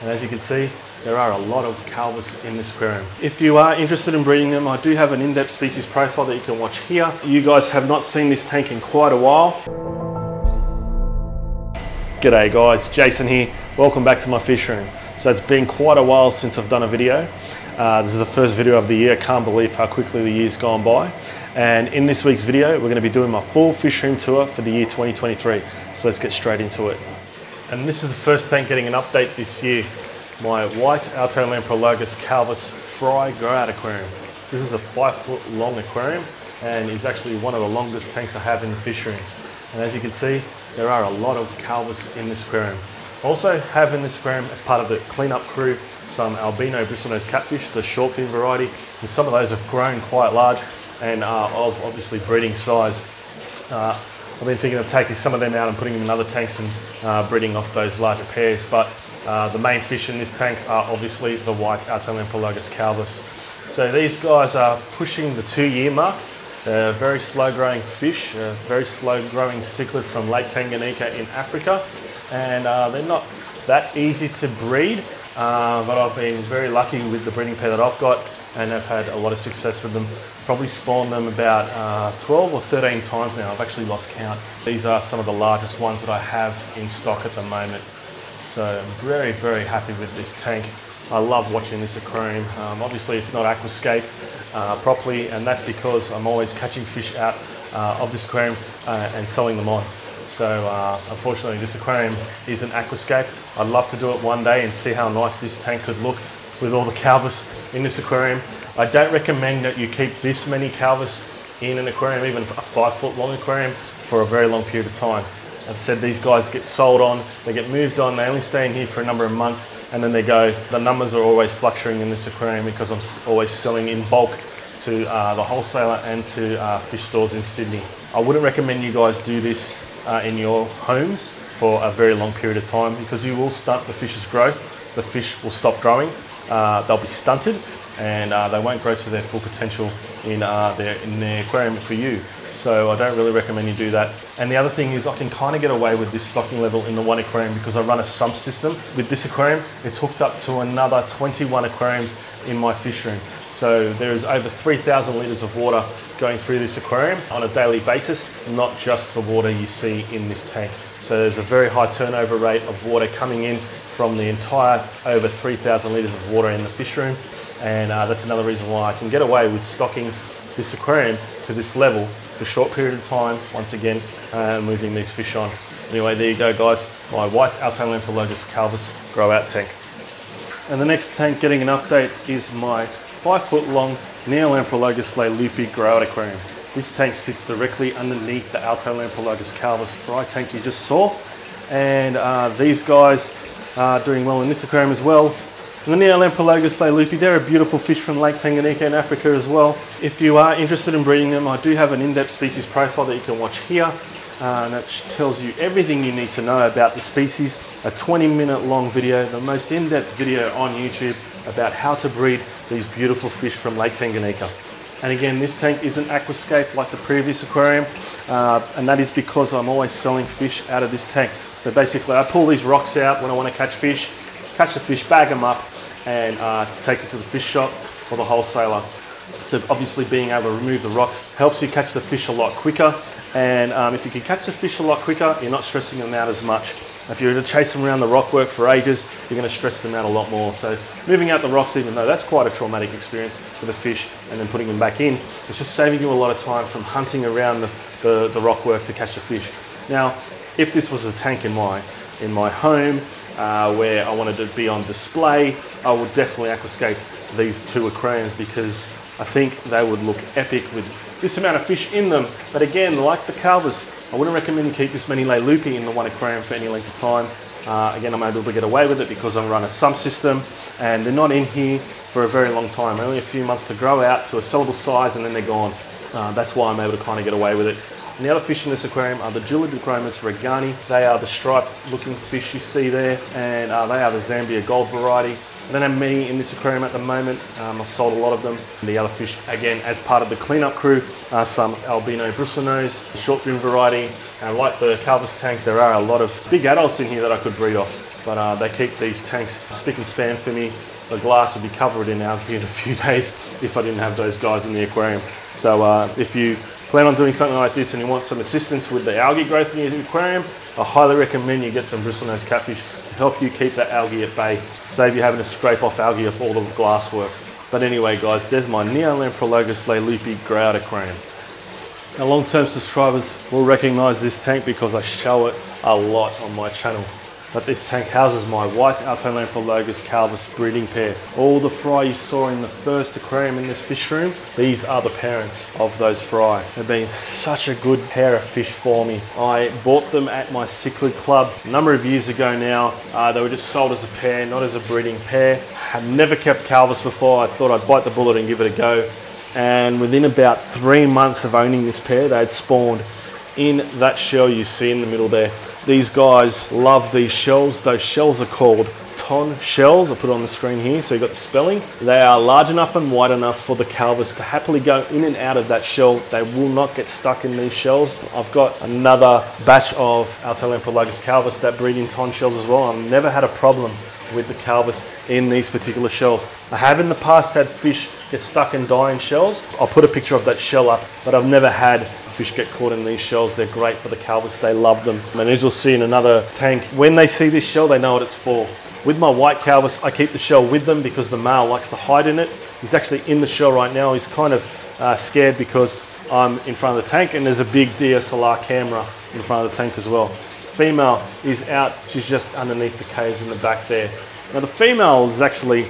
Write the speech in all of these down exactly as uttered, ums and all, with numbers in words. And as you can see, there are a lot of calvus in this aquarium. If you are interested in breeding them, I do have an in-depth species profile that you can watch here. You guys have not seen this tank in quite a while. G'day guys, Jason here. Welcome back to my fish room. So it's been quite a while since I've done a video. Uh, this is the first video of the year. I can't believe how quickly the year's gone by. And in this week's video, we're gonna be doing my full fish room tour for the year twenty twenty-three. So let's get straight into it. And this is the first tank getting an update this year. My white Altolamprologus calvus fry grow-out aquarium. This is a five foot long aquarium and is actually one of the longest tanks I have in the fish room. And as you can see, there are a lot of calvus in this aquarium. I also have in this aquarium, as part of the cleanup crew, some albino bristlenose catfish, the short fin variety, and some of those have grown quite large and are of obviously breeding size. Uh, I've been thinking of taking some of them out and putting them in other tanks and uh, breeding off those larger pairs, but uh, the main fish in this tank are obviously the white Altolamprologus calvus. So these guys are pushing the two year mark. They're a very slow growing fish, a very slow growing cichlid from Lake Tanganyika in Africa, and uh, they're not that easy to breed, uh, but I've been very lucky with the breeding pair that I've got and have had a lot of success with them. Probably spawned them about uh, twelve or thirteen times now. I've actually lost count. These are some of the largest ones that I have in stock at the moment. So I'm very, very happy with this tank. I love watching this aquarium. Um, obviously it's not aquascaped uh, properly, and that's because I'm always catching fish out uh, of this aquarium uh, and selling them on. So uh, unfortunately this aquarium is an aquascape. I'd love to do it one day and see how nice this tank could look with all the calvus in this aquarium. I don't recommend that you keep this many calvus in an aquarium, even a five foot long aquarium, for a very long period of time. As I said, these guys get sold on, they get moved on, they only stay in here for a number of months and then they go. The numbers are always fluctuating in this aquarium because I'm always selling in bulk to uh, the wholesaler and to uh, fish stores in Sydney. I wouldn't recommend you guys do this uh, in your homes for a very long period of time, because you will stunt the fish's growth. The fish will stop growing. Uh, they'll be stunted and uh, they won't grow to their full potential in uh, their in their aquarium for you. So I don't really recommend you do that. And the other thing is, I can kind of get away with this stocking level in the one aquarium because I run a sump system. With this aquarium, it's hooked up to another twenty-one aquariums in my fish room. So there is over three thousand litres of water going through this aquarium on a daily basis, not just the water you see in this tank. So there's a very high turnover rate of water coming in from the entire over three thousand litres of water in the fish room. And uh, that's another reason why I can get away with stocking this aquarium to this level for a short period of time, once again, uh, moving these fish on. Anyway, there you go guys, my white Altolamprologus calvus grow out tank. And the next tank getting an update is my five foot long Neolamprologus leleupi grow out aquarium. This tank sits directly underneath the Altolamprologus calvus fry tank you just saw. And uh, these guys are doing well in this aquarium as well. And the Neolamprologus leleupi, they're a beautiful fish from Lake Tanganyika in Africa as well. If you are interested in breeding them, I do have an in-depth species profile that you can watch here. Uh, and that tells you everything you need to know about the species. A twenty minute long video, the most in-depth video on YouTube about how to breed these beautiful fish from Lake Tanganyika. And again, this tank is an aquascape like the previous aquarium. Uh, and that is because I'm always selling fish out of this tank. So basically I pull these rocks out when I want to catch fish, catch the fish, bag them up, and uh, take it to the fish shop or the wholesaler. So obviously being able to remove the rocks helps you catch the fish a lot quicker, and um, if you can catch the fish a lot quicker, you're not stressing them out as much. If you were to chase them around the rock work for ages, you're going to stress them out a lot more. So moving out the rocks, even though that's quite a traumatic experience for the fish, and then putting them back in, it's just saving you a lot of time from hunting around the, the, the rock work to catch the fish. Now, if this was a tank in my, in my home, Uh, where I wanted to be on display, I would definitely aquascape these two aquariums because I think they would look epic with this amount of fish in them. But again, like the calvus, I wouldn't recommend you keep this many leleupi in the one aquarium for any length of time. Uh, again, I'm able to get away with it because I run a sump system and they're not in here for a very long time, only a few months to grow out to a sellable size and then they're gone. Uh, that's why I'm able to kind of get away with it. And the other fish in this aquarium are the Julidochromis regani. They are the striped-looking fish you see there, and uh, they are the Zambia gold variety. I don't have many in this aquarium at the moment. Um, I've sold a lot of them. And the other fish, again, as part of the cleanup crew, are some albino bristlenose, short fin variety, and like the calvus tank, there are a lot of big adults in here that I could breed off. But uh, they keep these tanks spick and span for me. The glass would be covered in algae in a few days if I didn't have those guys in the aquarium. So uh, if you plan on doing something like this and you want some assistance with the algae growth in your aquarium, I highly recommend you get some bristlenose catfish to help you keep that algae at bay, save you having to scrape off algae off all the glass work. But anyway guys, there's my Neolamprologus leleupi growed aquarium. Now long-term subscribers will recognise this tank because I show it a lot on my channel. But this tank houses my white Altolamprologus calvus breeding pair. All the fry you saw in the first aquarium in this fish room, these are the parents of those fry. They've been such a good pair of fish for me. I bought them at my cichlid club a number of years ago now. Uh, they were just sold as a pair, not as a breeding pair. I've never kept calvus before. I thought I'd bite the bullet and give it a go. And within about three months of owning this pair, they had spawned in that shell you see in the middle there. These guys love these shells. Those shells are called ton shells. I'll put it on the screen here so you've got the spelling. They are large enough and wide enough for the calvus to happily go in and out of that shell. They will not get stuck in these shells. I've got another batch of Altolamprologus calvus that breed in ton shells as well. I've never had a problem with the calvus in these particular shells. I have in the past had fish get stuck and die in shells. I'll put a picture of that shell up, but I've never had fish get caught in these shells. They're great for the calvus, they love them. And as you'll see in another tank, when they see this shell, they know what it's for. With my white calvus, I keep the shell with them because the male likes to hide in it. He's actually in the shell right now. He's kind of uh, scared because I'm in front of the tank and there's a big D S L R camera in front of the tank as well. Female is out, she's just underneath the caves in the back there. Now the female is actually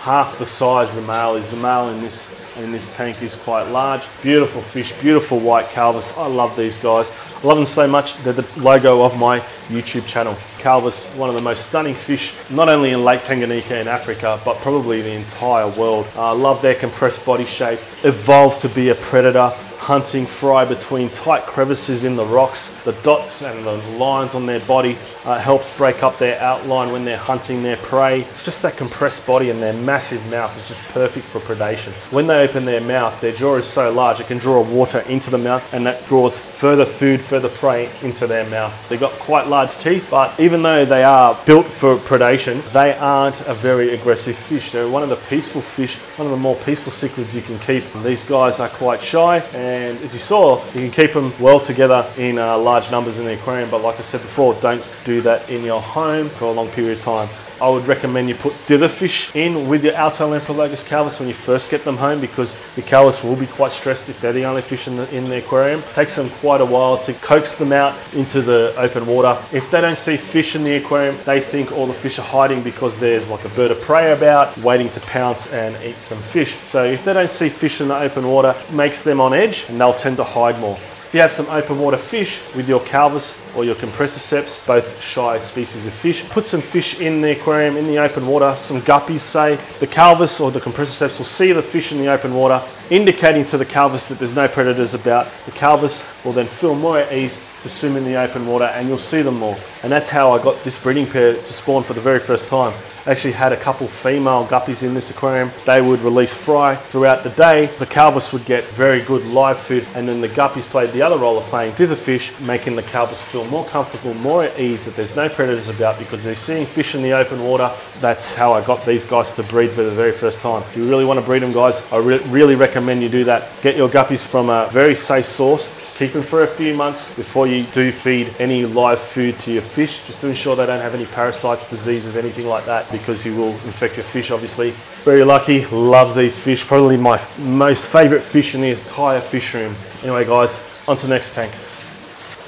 half the size the male is. The male in this in this tank is quite large. Beautiful fish, beautiful white calvus. I love these guys. I love them so much, they're the logo of my YouTube channel. Calvus, one of the most stunning fish, not only in Lake Tanganyika in Africa, but probably the entire world. I uh, love their compressed body shape. Evolved to be a predator, hunting fry between tight crevices in the rocks. The dots and the lines on their body uh, helps break up their outline when they're hunting their prey. It's just that compressed body and their massive mouth is just perfect for predation. When they open their mouth, their jaw is so large it can draw water into the mouth, and that draws further food, further prey into their mouth. They've got quite large teeth, but even though they are built for predation, they aren't a very aggressive fish. They're one of the peaceful fish, one of the more peaceful cichlids you can keep. These guys are quite shy, and And as you saw, you can keep them well together in uh, large numbers in the aquarium, but like I said before, don't do that in your home for a long period of time. I would recommend you put dither fish in with your Altolamprologus calvus when you first get them home, because the calvus will be quite stressed if they're the only fish in the, in the aquarium. It takes them quite a while to coax them out into the open water. If they don't see fish in the aquarium, they think all the fish are hiding because there's like a bird of prey about waiting to pounce and eat some fish. So if they don't see fish in the open water, it makes them on edge and they'll tend to hide more. If you have some open water fish with your calvus or your compressiceps, both shy species of fish, put some fish in the aquarium in the open water, some guppies say. The calvus or the compressiceps will see the fish in the open water, indicating to the calvus that there's no predators about. The calvus will then feel more at ease to swim in the open water and you'll see them more. And that's how I got this breeding pair to spawn for the very first time. I actually had a couple female guppies in this aquarium. They would release fry throughout the day. The calvus would get very good live food, and then the guppies played the other role of playing dither fish, making the calvus feel more comfortable, more at ease that there's no predators about because they're seeing fish in the open water. That's how I got these guys to breed for the very first time. If you really want to breed them guys, I re really recommend you do that. Get your guppies from a very safe source. Keep them for a few months before you do feed any live food to your fish, just to ensure they don't have any parasites, diseases, anything like that, because you will infect your fish, obviously. Very lucky, love these fish. Probably my most favorite fish in the entire fish room. Anyway guys, on to the next tank.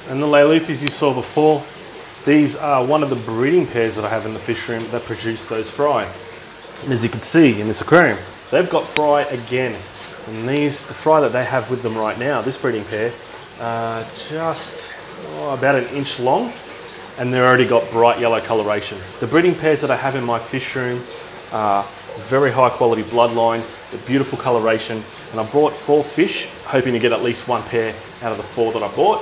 And the leleupis you saw before, these are one of the breeding pairs that I have in the fish room that produce those fry. And as you can see in this aquarium, they've got fry again. And these, the fry that they have with them right now, this breeding pair, Uh, just oh, about an inch long, and they've already got bright yellow coloration. The breeding pairs that I have in my fish room are very high quality bloodline, the beautiful coloration, and I bought four fish hoping to get at least one pair out of the four that I bought,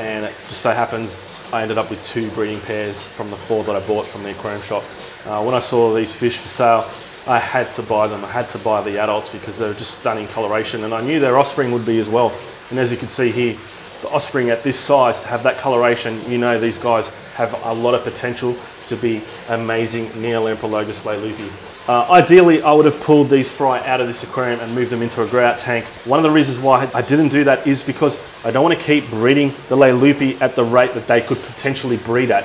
and it just so happens I ended up with two breeding pairs from the four that I bought from the aquarium shop. Uh, when I saw these fish for sale, I had to buy them. I had to buy the adults because they were just stunning coloration, and I knew their offspring would be as well. And as you can see here, the offspring at this size to have that coloration, you know these guys have a lot of potential to be amazing Neolamprologus leleupi. Uh, ideally, I would have pulled these fry out of this aquarium and moved them into a grout tank. One of the reasons why I didn't do that is because I don't want to keep breeding the leleupi at the rate that they could potentially breed at.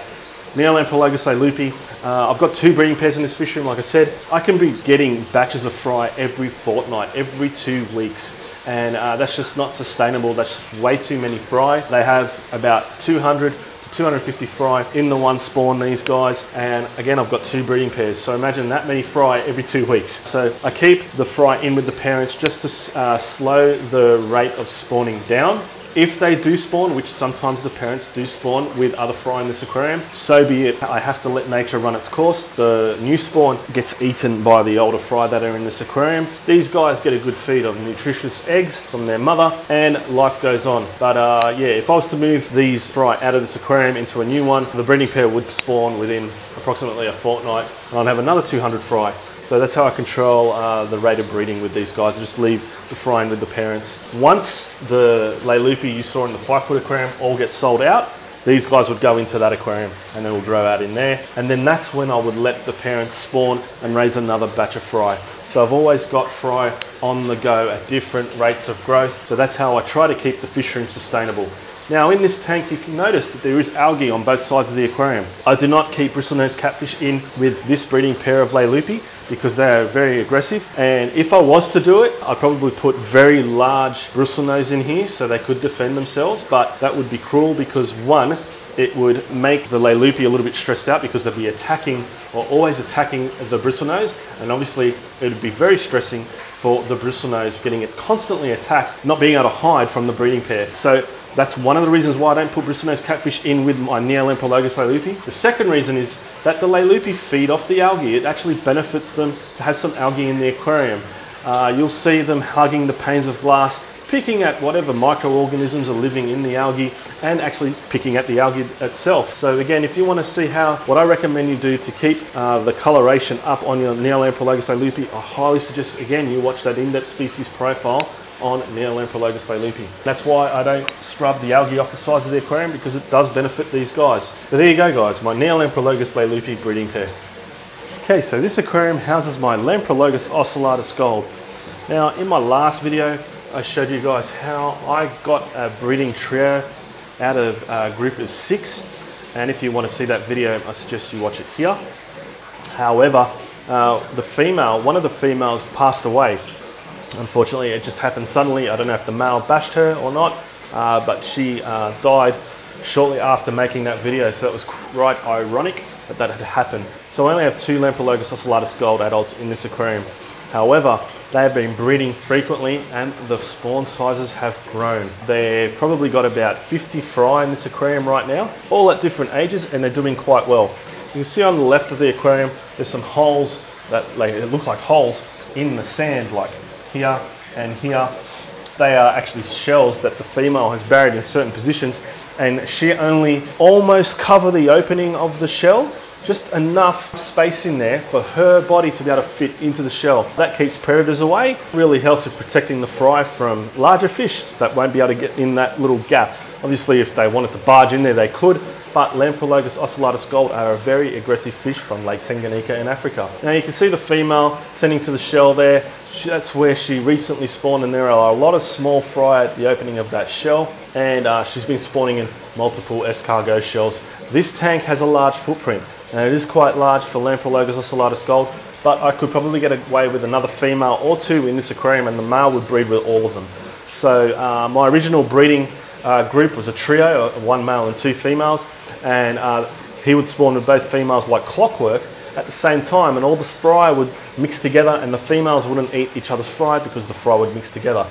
Neolamprologus leleupi, uh, I've got two breeding pairs in this fish room. Like I said, I can be getting batches of fry every fortnight, every two weeks. And uh, that's just not sustainable. That's way too many fry. They have about two hundred to two hundred fifty fry in the one spawn, these guys. And again, I've got two breeding pairs. So imagine that many fry every two weeks. So I keep the fry in with the parents just to uh, slow the rate of spawning down. If they do spawn, which sometimes the parents do spawn with other fry in this aquarium, so be it. I have to let nature run its course. The new spawn gets eaten by the older fry that are in this aquarium. These guys get a good feed of nutritious eggs from their mother and life goes on. But uh, yeah, if I was to move these fry out of this aquarium into a new one, the breeding pair would spawn within approximately a fortnight and I'd have another two hundred fry. So that's how I control uh, the rate of breeding with these guys. I just leave the fry in with the parents. Once the leleupi you saw in the five foot aquarium all get sold out, these guys would go into that aquarium and they will grow out in there. And then that's when I would let the parents spawn and raise another batch of fry. So I've always got fry on the go at different rates of growth. So that's how I try to keep the fish room sustainable. Now in this tank, you can notice that there is algae on both sides of the aquarium. I do not keep bristlenose catfish in with this breeding pair of leleupi because they are very aggressive. And if I was to do it, I'd probably put very large bristlenose in here so they could defend themselves, but that would be cruel because one, it would make the leleupi a little bit stressed out because they'd be attacking or always attacking the bristlenose. And obviously it would be very stressing for the bristlenose getting it constantly attacked, not being able to hide from the breeding pair. So that's one of the reasons why I don't put bristlenose catfish in with my Neolamprologus leleupi. The second reason is that the leleupi feed off the algae. It actually benefits them to have some algae in the aquarium. Uh, you'll see them hugging the panes of glass, picking at whatever microorganisms are living in the algae and actually picking at the algae itself. So again, if you want to see how, what I recommend you do to keep uh, the coloration up on your Neolamprologus leleupi, I highly suggest, again, you watch that in-depth species profile on Neolamprologus leleupi. That's why I don't scrub the algae off the sides of the aquarium because it does benefit these guys. But there you go guys, my Neolamprologus leleupi breeding pair. Okay, so this aquarium houses my Lamprologus ocellatus gold. Now in my last video, I showed you guys how I got a breeding trio out of a group of six. And if you want to see that video, I suggest you watch it here. However, uh, the female, one of the females passed away. Unfortunately, it just happened suddenly. I don't know if the male bashed her or not, uh, but she uh, died shortly after making that video. So it was quite ironic that that had happened. So I only have two Lamprologus ocellatus gold adults in this aquarium. However, they have been breeding frequently and the spawn sizes have grown. They've probably got about fifty fry in this aquarium right now, all at different ages, and they're doing quite well. You can see on the left of the aquarium, there's some holes that like, it look like holes in the sand, like here and here. They are actually shells that the female has buried in certain positions, and she only almost cover the opening of the shell, just enough space in there for her body to be able to fit into the shell. That keeps predators away, really helps with protecting the fry from larger fish that won't be able to get in that little gap. Obviously, if they wanted to barge in there, they could, but Lamprologus ocellatus gold are a very aggressive fish from Lake Tanganyika in Africa. Now you can see the female tending to the shell there. She, that's where she recently spawned, and there are a lot of small fry at the opening of that shell, and uh, she's been spawning in multiple escargo shells. This tank has a large footprint, and it is quite large for Lamprologus ocellatus gold, but I could probably get away with another female or two in this aquarium, and the male would breed with all of them. So uh, my original breeding Uh, group was a trio, one male and two females, and uh, he would spawn with both females like clockwork at the same time, and all the fry would mix together and the females wouldn't eat each other's fry because the fry would mix together.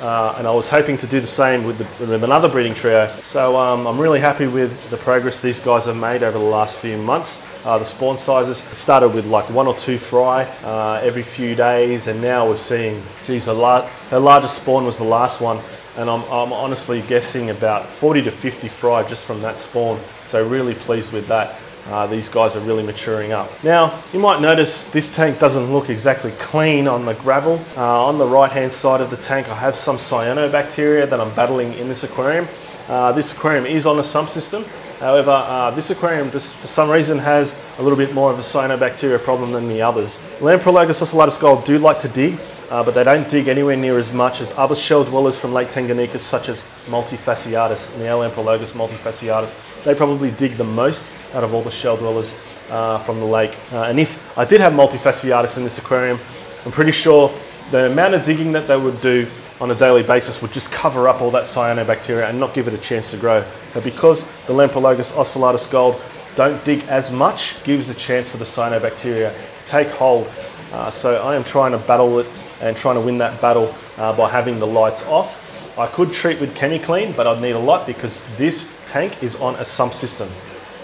Uh, and I was hoping to do the same with, the, with another breeding trio. So um, I'm really happy with the progress these guys have made over the last few months. Uh, the spawn sizes started with like one or two fry uh, every few days, and now we're seeing, geez, her, lar her largest spawn was the last one. And I'm, I'm honestly guessing about forty to fifty fry just from that spawn. So really pleased with that. Uh, these guys are really maturing up. Now, you might notice this tank doesn't look exactly clean on the gravel. Uh, on the right-hand side of the tank, I have some cyanobacteria that I'm battling in this aquarium. Uh, this aquarium is on a sump system. However, uh, this aquarium just for some reason has a little bit more of a cyanobacteria problem than the others. Lamprologus ocellatus gold do like to dig, uh, but they don't dig anywhere near as much as other shell dwellers from Lake Tanganyika, such as multifasciatus, Neolamprologus multifasciatus. They probably dig the most out of all the shell dwellers uh, from the lake. Uh, and if I did have multifasciatus in this aquarium, I'm pretty sure the amount of digging that they would do on a daily basis would just cover up all that cyanobacteria and not give it a chance to grow. But because the Lamprologus ocellatus gold don't dig as much, gives a chance for the cyanobacteria to take hold. Uh, so I am trying to battle it and trying to win that battle uh, by having the lights off. I could treat with ChemiClean, but I'd need a lot because this tank is on a sump system.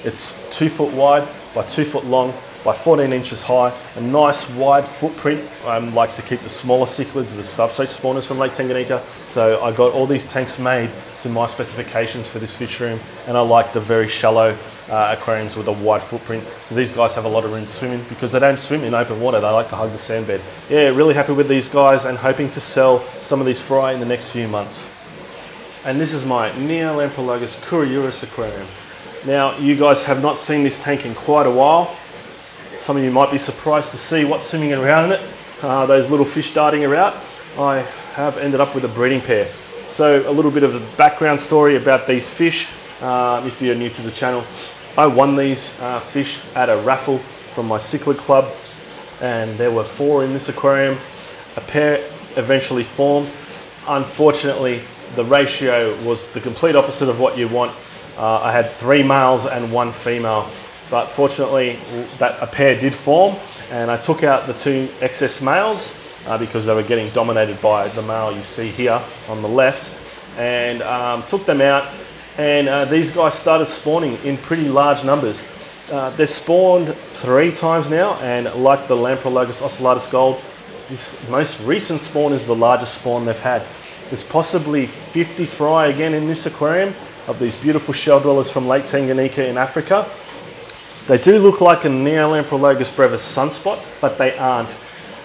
It's two foot wide by two foot long by fourteen inches high, a nice wide footprint. I like to keep the smaller cichlids, the substrate spawners from Lake Tanganyika. So I got all these tanks made to my specifications for this fish room, and I like the very shallow uh, aquariums with a wide footprint. So these guys have a lot of room to swim in because they don't swim in open water. They like to hug the sand bed. Yeah, really happy with these guys and hoping to sell some of these fry in the next few months. And this is my Neolamprologus calliurus aquarium. Now, you guys have not seen this tank in quite a while. Some of you might be surprised to see what's swimming around in it, uh, those little fish darting around. I have ended up with a breeding pair. So a little bit of a background story about these fish, uh, if you're new to the channel. I won these uh, fish at a raffle from my cichlid club, and there were four in this aquarium. A pair eventually formed. Unfortunately, the ratio was the complete opposite of what you want. Uh, I had three males and one female. But fortunately, that a pair did form, and I took out the two excess males uh, because they were getting dominated by the male you see here on the left, and um, took them out, and uh, these guys started spawning in pretty large numbers. Uh, they're spawned three times now, and like the Lamprologus ocellatus gold, this most recent spawn is the largest spawn they've had. There's possibly fifty fry again in this aquarium of these beautiful shell dwellers from Lake Tanganyika in Africa. They do look like a Neolamprologus brevis sunspot, but they aren't.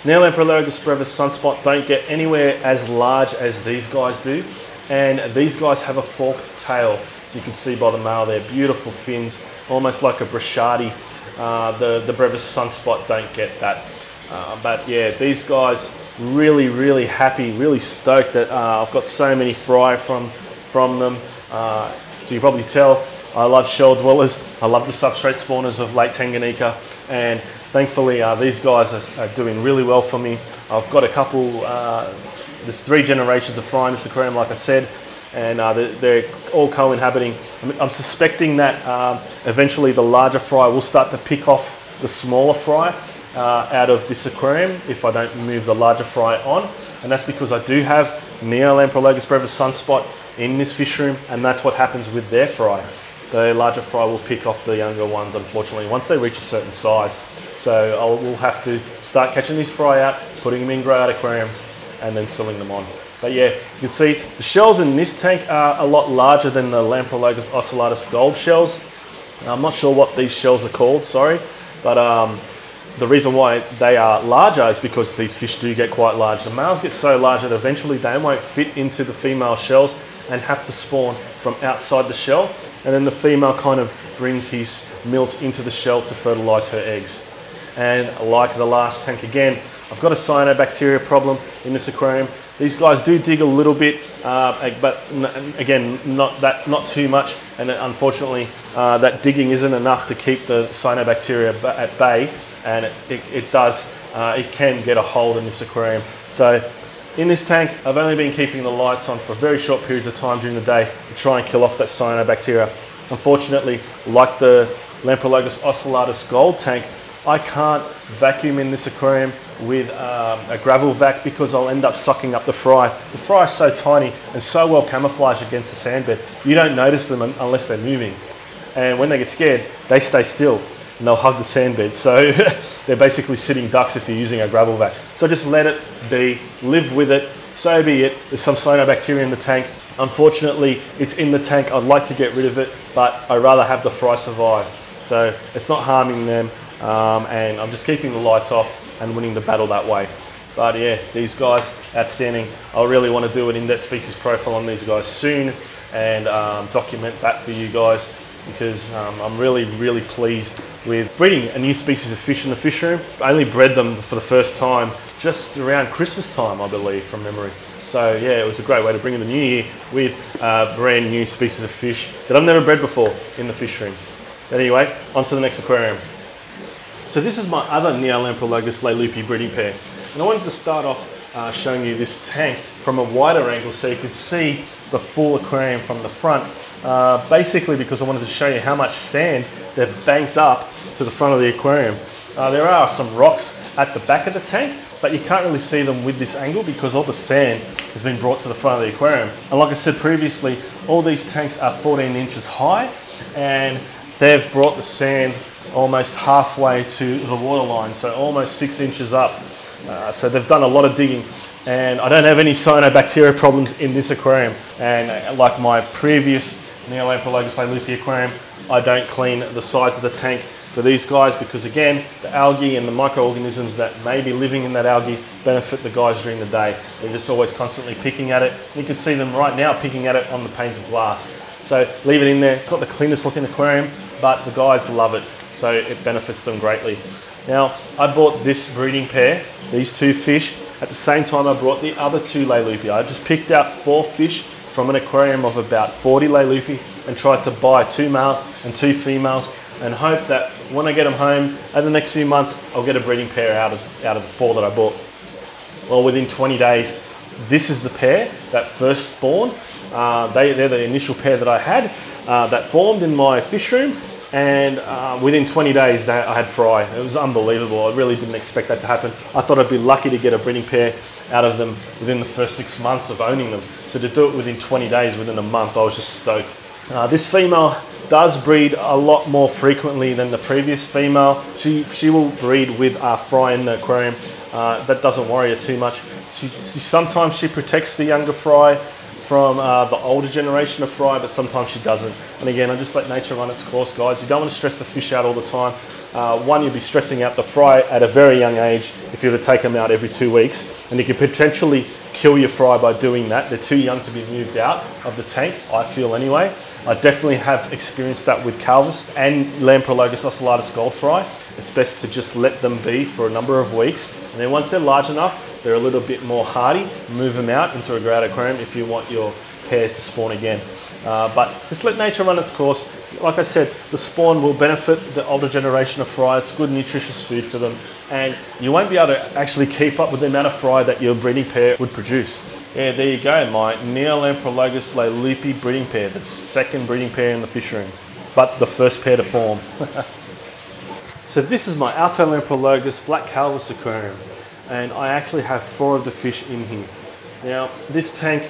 Neolamprologus brevis sunspot don't get anywhere as large as these guys do, and these guys have a forked tail, as you can see by the male. They're beautiful fins, almost like a bracciati. Uh, the, the brevis sunspot don't get that. Uh, but yeah, these guys really, really happy, really stoked that uh, I've got so many fry from, from them. Uh, so you probably tell, I love shell dwellers, I love the substrate spawners of Lake Tanganyika, and thankfully uh, these guys are, are doing really well for me. I've got a couple, uh, there's three generations of fry in this aquarium like I said, and uh, they're, they're all co-inhabiting. I'm, I'm suspecting that um, eventually the larger fry will start to pick off the smaller fry uh, out of this aquarium if I don't move the larger fry on, and that's because I do have Neolamprologus brevis sunspot in this fish room, and that's what happens with their fry. The larger fry will pick off the younger ones, unfortunately, once they reach a certain size. So I'll, we'll have to start catching these fry out, putting them in grow out aquariums, and then selling them on. But yeah, you can see the shells in this tank are a lot larger than the Lamprologus ocellatus gold shells. I'm not sure what these shells are called, sorry. But um, the reason why they are larger is because these fish do get quite large. The males get so large that eventually they won't fit into the female shells and have to spawn from outside the shell. And then the female kind of brings his milt into the shell to fertilize her eggs. And like the last tank again, I've got a cyanobacteria problem in this aquarium. These guys do dig a little bit, uh, but again, not that, not too much. And unfortunately, uh, that digging isn't enough to keep the cyanobacteria at bay. And it, it, it does, uh, it can get a hold in this aquarium. So in this tank, I've only been keeping the lights on for very short periods of time during the day to try and kill off that cyanobacteria. Unfortunately, like the Lamprologus ocellatus gold tank, I can't vacuum in this aquarium with um, a gravel vac because I'll end up sucking up the fry. The fry are so tiny and so well camouflaged against the sand bed, you don't notice them unless they're moving. And when they get scared, they stay still and they'll hug the sand bed. So they're basically sitting ducks if you're using a gravel vac. So just let it be, live with it, so be it. There's some cyanobacteria in the tank. Unfortunately, it's in the tank. I'd like to get rid of it, but I'd rather have the fry survive. So it's not harming them, um, and I'm just keeping the lights off and winning the battle that way. But yeah, these guys, outstanding. I really want to do an in-depth species profile on these guys soon and um, document that for you guys. because um, I'm really, really pleased with breeding a new species of fish in the fish room. I only bred them for the first time just around Christmas time, I believe, from memory. So yeah, it was a great way to bring in the new year with uh, brand new species of fish that I've never bred before in the fish room. But anyway, on to the next aquarium. So this is my other Neolamprologus leleupi breeding pair. And I wanted to start off uh, showing you this tank from a wider angle so you could see the full aquarium from the front. Uh, basically because I wanted to show you how much sand they've banked up to the front of the aquarium. Uh, there are some rocks at the back of the tank, but you can't really see them with this angle because all the sand has been brought to the front of the aquarium. And like I said previously, all these tanks are fourteen inches high and they've brought the sand almost halfway to the water line, so almost six inches up. Uh, so they've done a lot of digging, and I don't have any cyanobacteria problems in this aquarium. And like my previous Neolamprologus leleupi aquarium, I don't clean the sides of the tank for these guys because, again, the algae and the microorganisms that may be living in that algae benefit the guys during the day. They're just always constantly picking at it. You can see them right now picking at it on the panes of glass. So leave it in there. It's not the cleanest looking aquarium, but the guys love it, so it benefits them greatly. Now, I bought this breeding pair, these two fish, at the same time I brought the other two leleupi. I just picked out four fish from an aquarium of about forty leleupi and tried to buy two males and two females and hope that when I get them home over the next few months, I'll get a breeding pair out of, out of the four that I bought. Well, within twenty days, this is the pair that first spawned. Uh, they, they're the initial pair that I had uh, that formed in my fish room. And uh, within twenty days that I had fry. It was unbelievable. I really didn't expect that to happen. I thought I'd be lucky to get a breeding pair out of them within the first six months of owning them. So to do it within twenty days, within a month, I was just stoked. Uh, this female does breed a lot more frequently than the previous female. She, she will breed with uh, fry in the aquarium. Uh, that doesn't worry her too much. She, she, sometimes she protects the younger fry from uh, the older generation of fry, but sometimes she doesn't. And again, I just let nature run its course, guys. You don't want to stress the fish out all the time. Uh, one, you'll be stressing out the fry at a very young age if you were to take them out every two weeks. And you could potentially kill your fry by doing that. They're too young to be moved out of the tank, I feel anyway. I definitely have experienced that with calvus and Lamprologus ocellatus gold fry. It's best to just let them be for a number of weeks. And then once they're large enough, they're a little bit more hardy, move them out into a grout aquarium if you want your pair to spawn again. Uh, but just let nature run its course. Like I said, the spawn will benefit the older generation of fry. It's good nutritious food for them. And you won't be able to actually keep up with the amount of fry that your breeding pair would produce. Yeah, there you go, my Neolamprologus leleupi breeding pair, the second breeding pair in the fish room, but the first pair to form. So this is my Altolamprologus black calvus aquarium. And I actually have four of the fish in here. Now, this tank,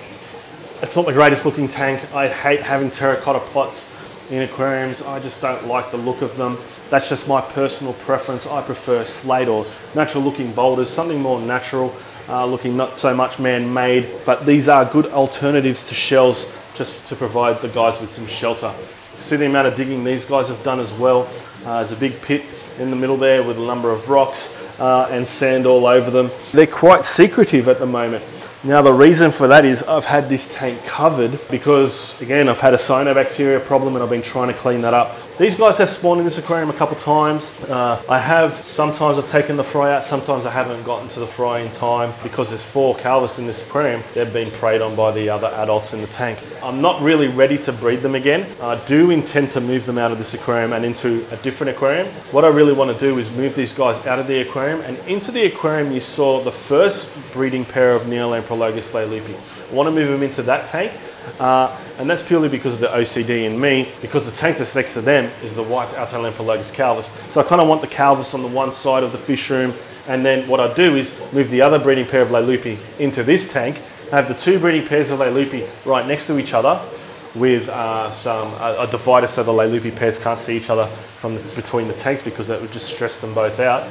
it's not the greatest looking tank. I hate having terracotta pots in aquariums. I just don't like the look of them. That's just my personal preference. I prefer slate or natural looking boulders, something more natural uh, looking, not so much man-made, but these are good alternatives to shells just to provide the guys with some shelter. See the amount of digging these guys have done as well. Uh, there's a big pit in the middle there with a number of rocks. Uh, and sand all over them. They're quite secretive at the moment. Now the reason for that is I've had this tank covered because, again, I've had a cyanobacteria problem and I've been trying to clean that up. These guys have spawned in this aquarium a couple times. Uh, I have, sometimes I've taken the fry out, sometimes I haven't gotten to the fry in time because there's four calvus in this aquarium. They've been preyed on by the other adults in the tank. I'm not really ready to breed them again. I do intend to move them out of this aquarium and into a different aquarium. What I really want to do is move these guys out of the aquarium and into the aquarium you saw the first breeding pair of Neolamprologus leleupi. I want to move them into that tank. Uh, and that's purely because of the O C D in me, because the tank that's next to them is the white Altolamprologus calvus. So I kind of want the calvus on the one side of the fish room, and then what I do is move the other breeding pair of leleupi into this tank. I have the two breeding pairs of leleupi right next to each other with uh, some a, a divider so the leleupi pairs can't see each other from the, between the tanks because that would just stress them both out.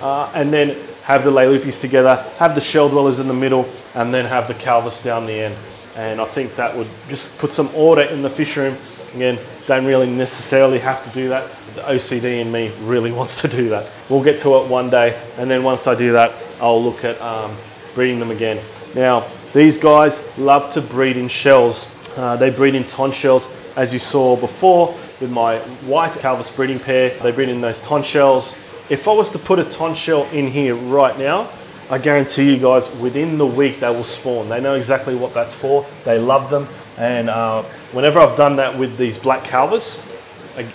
Uh, and then have the leleupis together, have the shell dwellers in the middle, and then have the calvus down the end. And I think that would just put some order in the fish room. Again, don't really necessarily have to do that. The O C D in me really wants to do that. We'll get to it one day. And then once I do that, I'll look at um, breeding them again. Now, these guys love to breed in shells. Uh, they breed in ton shells, as you saw before. with my white calvus breeding pair. They breed in those ton shells. If I was to put a ton shell in here right now, I guarantee you guys, within the week, they will spawn. They know exactly what that's for. They love them. And uh, whenever I've done that with these black calvus,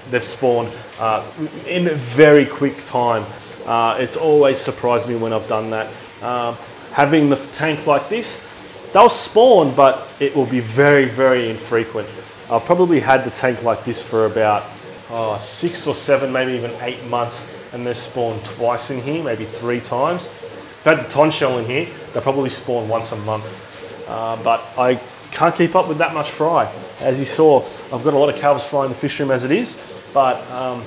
they've spawned uh, in a very quick time. Uh, it's always surprised me when I've done that. Uh, having the tank like this, they'll spawn, but it will be very, very infrequent. I've probably had the tank like this for about uh, six or seven, maybe even eight months, and they've spawned twice in here, maybe three times. If I had the ton shell in here, they'll probably spawn once a month. Uh, but I can't keep up with that much fry. As you saw, I've got a lot of calvus fry in the fish room as it is, but um,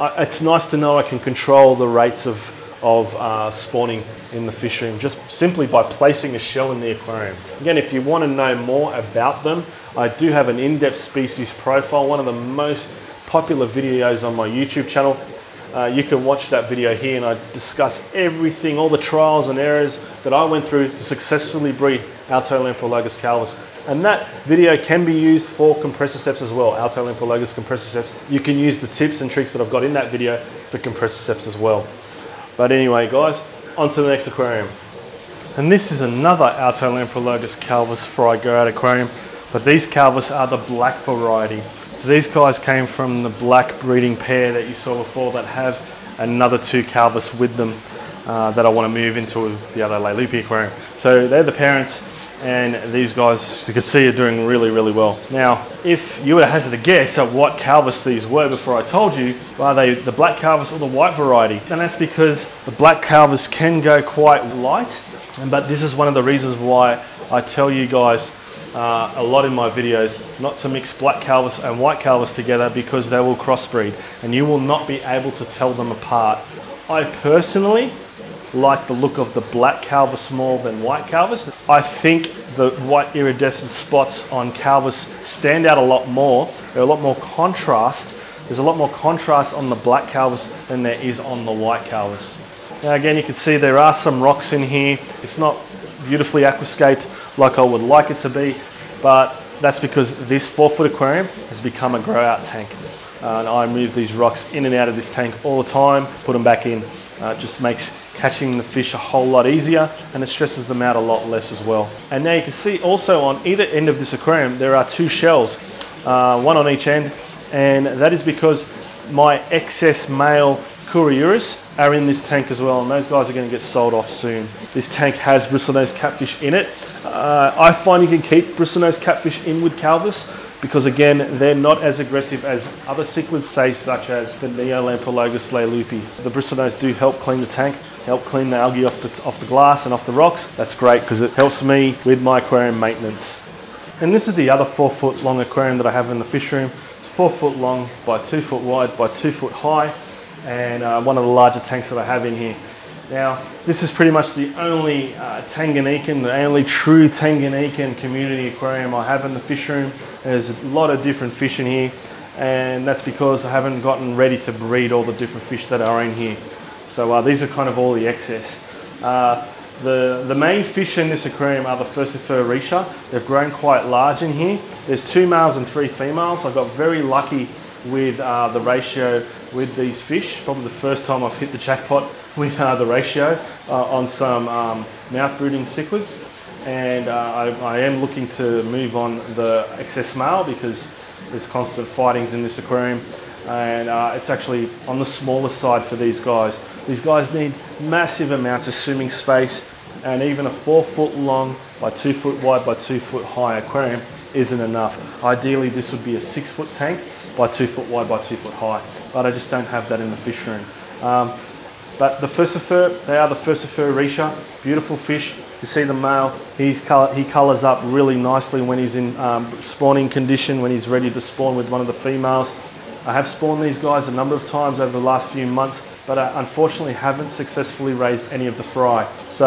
I, it's nice to know I can control the rates of, of uh, spawning in the fish room just simply by placing a shell in the aquarium. Again, if you want to know more about them, I do have an in-depth species profile, one of the most popular videos on my YouTube channel. Uh, you can watch that video here, and I discuss everything, all the trials and errors that I went through to successfully breed Altolamprologus calvus. And that video can be used for compressiceps as well, Altolamprologus compressiceps. You can use the tips and tricks that I've got in that video for compressiceps as well. But anyway, guys, on to the next aquarium. And this is another Altolamprologus calvus fry go-out aquarium, but these calvus are the black variety. So these guys came from the black breeding pair that you saw before that have another two calvus with them uh, that I want to move into the other leleupi aquarium. So they're the parents, and these guys, as you can see, are doing really, really well. Now, if you were to hazard a guess at what calvus these were before I told you, are they the black calvus or the white variety? And that's because the black calvus can go quite light, but this is one of the reasons why I tell you guys Uh, a lot in my videos not to mix black calvus and white calvus together, because they will crossbreed and you will not be able to tell them apart. I personally like the look of the black calvus more than white calvus. I think the white iridescent spots on calvus stand out a lot more. There are a lot more contrast. There's a lot more contrast on the black calvus than there is on the white calvus. Now again, you can see there are some rocks in here. It's not beautifully aquascaped like I would like it to be, but that's because this four foot aquarium has become a grow out tank. Uh, and I move these rocks in and out of this tank all the time, put them back in. Uh, it just makes catching the fish a whole lot easier, and it stresses them out a lot less as well. And now you can see also on either end of this aquarium, there are two shells, uh, one on each end. And that is because my excess male Calliurus are in this tank as well, and those guys are going to get sold off soon. This tank has bristlenose catfish in it. Uh, I find you can keep bristlenose catfish in with calvus because, again, they're not as aggressive as other cichlids, say, such as the Neolamprologus leleupi. The bristlenose do help clean the tank, help clean the algae off the, off the glass and off the rocks. That's great because it helps me with my aquarium maintenance. And this is the other four foot long aquarium that I have in the fish room. It's four foot long by two foot wide by two foot high, and uh, one of the larger tanks that I have in here. Now, this is pretty much the only uh, Tanganyikan, the only true Tanganyikan community aquarium I have in the fish room. There's a lot of different fish in here, and that's because I haven't gotten ready to breed all the different fish that are in here. So uh, these are kind of all the excess. Uh, the, the main fish in this aquarium are the furcifer risha. They've grown quite large in here. There's two males and three females. I got very lucky with uh, the ratio with these fish. Probably the first time I've hit the jackpot with uh, the ratio uh, on some um, mouth brooding cichlids, and uh, I, I am looking to move on the excess male because there's constant fightings in this aquarium, and uh, it's actually on the smaller side for these guys. These guys need massive amounts of swimming space, and even a four foot long by two foot wide by two foot high aquarium isn't enough. Ideally, this would be a six foot tank by two foot wide by two foot high, but I just don't have that in the fish room. Um, but the furcifer, they are the furcifer risha, beautiful fish. You see the male, he's color, he colours up really nicely when he's in um, spawning condition, when he's ready to spawn with one of the females. I have spawned these guys a number of times over the last few months, but I unfortunately haven't successfully raised any of the fry. So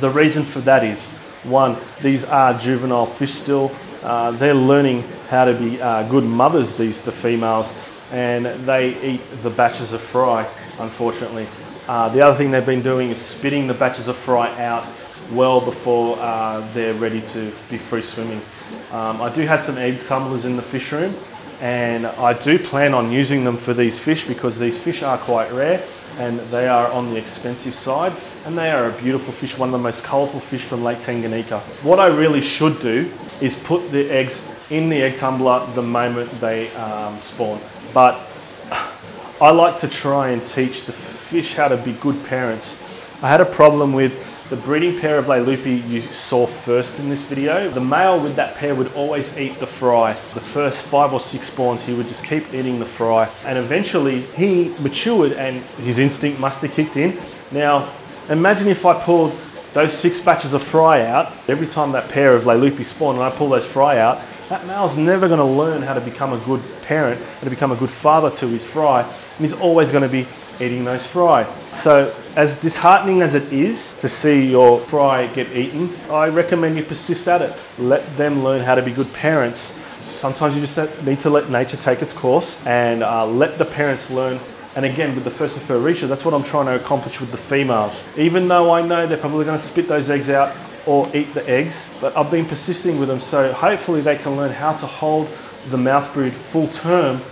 the reason for that is, one, these are juvenile fish still. Uh, they're learning how to be uh, good mothers, these the females, and they eat the batches of fry, unfortunately. Uh, the other thing they've been doing is spitting the batches of fry out well before uh, they're ready to be free swimming. Um, I do have some egg tumblers in the fish room, and I do plan on using them for these fish because these fish are quite rare and they are on the expensive side, and they are a beautiful fish, one of the most colourful fish from Lake Tanganyika. What I really should do is put the eggs in the egg tumbler the moment they um, spawn, but I like to try and teach the fish how to be good parents. I had a problem with the breeding pair of leleupi you saw first in this video. The male with that pair would always eat the fry. The first five or six spawns, he would just keep eating the fry. And eventually he matured and his instinct must have kicked in. Now, imagine if I pulled those six batches of fry out, every time that pair of leleupi spawned and I pull those fry out, that male's never gonna learn how to become a good parent and to become a good father to his fry. And he's always gonna be eating those fry. So as disheartening as it is to see your fry get eaten, I recommend you persist at it. Let them learn how to be good parents. Sometimes you just need to let nature take its course and uh, let the parents learn. And again, with the furcifer, that's what I'm trying to accomplish with the females. Even though I know they're probably gonna spit those eggs out or eat the eggs, but I've been persisting with them, so hopefully they can learn how to hold the mouth brood full term